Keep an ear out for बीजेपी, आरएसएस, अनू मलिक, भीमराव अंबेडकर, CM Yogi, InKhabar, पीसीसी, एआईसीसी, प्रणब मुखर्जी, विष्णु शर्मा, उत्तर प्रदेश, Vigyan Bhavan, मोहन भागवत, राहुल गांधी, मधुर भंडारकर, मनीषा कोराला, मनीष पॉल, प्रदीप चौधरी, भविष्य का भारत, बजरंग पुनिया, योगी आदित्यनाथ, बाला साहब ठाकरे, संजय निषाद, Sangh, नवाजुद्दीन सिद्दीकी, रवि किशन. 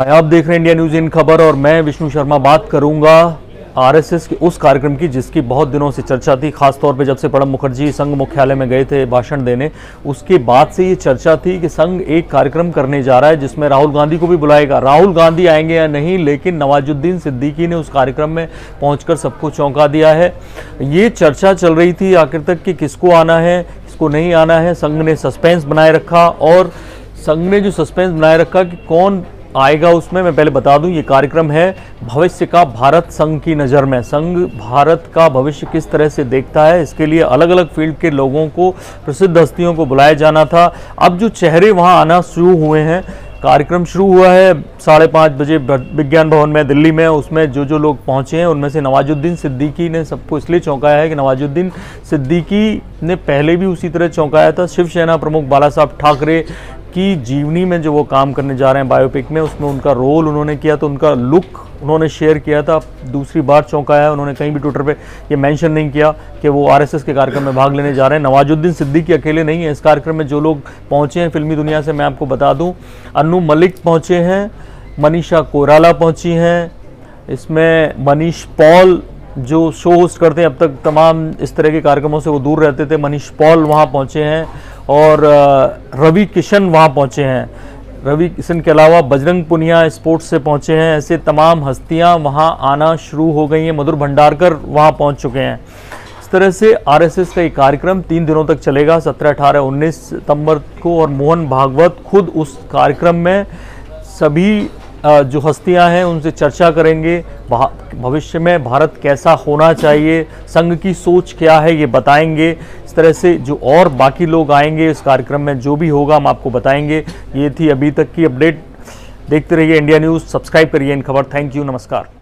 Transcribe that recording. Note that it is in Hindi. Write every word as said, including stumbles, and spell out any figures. आप देख रहे हैं इंडिया न्यूज़ इन खबर और मैं विष्णु शर्मा बात करूंगा आरएसएस के उस कार्यक्रम की जिसकी बहुत दिनों से चर्चा थी, खासतौर पे जब से प्रणब मुखर्जी संघ मुख्यालय में गए थे भाषण देने, उसके बाद से ये चर्चा थी कि संघ एक कार्यक्रम करने जा रहा है जिसमें राहुल गांधी को भी बुलाएगा। राहुल गांधी आएंगे या नहीं, लेकिन नवाजुद्दीन सिद्दीकी ने उस कार्यक्रम में पहुँच सबको चौंका दिया है। ये चर्चा चल रही थी आखिर तक कि किसको आना है किसको नहीं आना है। संघ ने सस्पेंस बनाए रखा और संघ ने जो सस्पेंस बनाए रखा कि कौन आएगा उसमें मैं पहले बता दूं, ये कार्यक्रम है भविष्य का भारत संघ की नज़र में। संघ भारत का भविष्य किस तरह से देखता है, इसके लिए अलग अलग फील्ड के लोगों को, प्रसिद्ध हस्तियों को बुलाया जाना था। अब जो चेहरे वहां आना शुरू हुए हैं, कार्यक्रम शुरू हुआ है साढ़े पाँच बजे विज्ञान भवन में दिल्ली में। उसमें जो जो लोग पहुंचे हैं उनमें से नवाजुद्दीन सिद्दीकी ने सबको इसलिए चौंकाया है कि नवाजुद्दीन सिद्दीकी ने पहले भी उसी तरह चौंकाया था। शिवसेना प्रमुख बाला साहब ठाकरे की जीवनी में जो वो काम करने जा रहे हैं बायोपिक में, उसमें उनका रोल उन्होंने किया तो उनका लुक उन्होंने शेयर किया था। दूसरी बार चौंकाया उन्होंने, कहीं भी ट्विटर पे ये मेंशन नहीं किया कि वो आरएसएस के कार्यक्रम में भाग लेने जा रहे हैं। नवाजुद्दीन सिद्दीकी अकेले नहीं है इस कार्यक्रम में। जो लोग पहुँचे हैं फिल्मी दुनिया से मैं आपको बता दूँ, अनू मलिक पहुँचे हैं, मनीषा कोराला पहुँची हैं, इसमें मनीष पॉल जो शो होस्ट करते हैं, अब तक तमाम इस तरह के कार्यक्रमों से वो दूर रहते थे, मनीष पॉल वहाँ पहुँचे हैं और रवि किशन वहाँ पहुँचे हैं। रवि किशन के अलावा बजरंग पुनिया स्पोर्ट्स से पहुँचे हैं। ऐसे तमाम हस्तियाँ वहाँ आना शुरू हो गई हैं। मधुर भंडारकर वहाँ पहुँच चुके हैं। इस तरह से आरएसएस का ये कार्यक्रम तीन दिनों तक चलेगा, सत्रह अठारह उन्नीस सितंबर को। और मोहन भागवत खुद उस कार्यक्रम में सभी जो हस्तियां हैं उनसे चर्चा करेंगे, भविष्य में भारत कैसा होना चाहिए, संघ की सोच क्या है, ये बताएंगे। इस तरह से जो और बाकी लोग आएंगे इस कार्यक्रम में, जो भी होगा हम आपको बताएंगे। ये थी अभी तक की अपडेट। देखते रहिए इंडिया न्यूज़, सब्सक्राइब करिए इन खबर। थैंक यू, नमस्कार।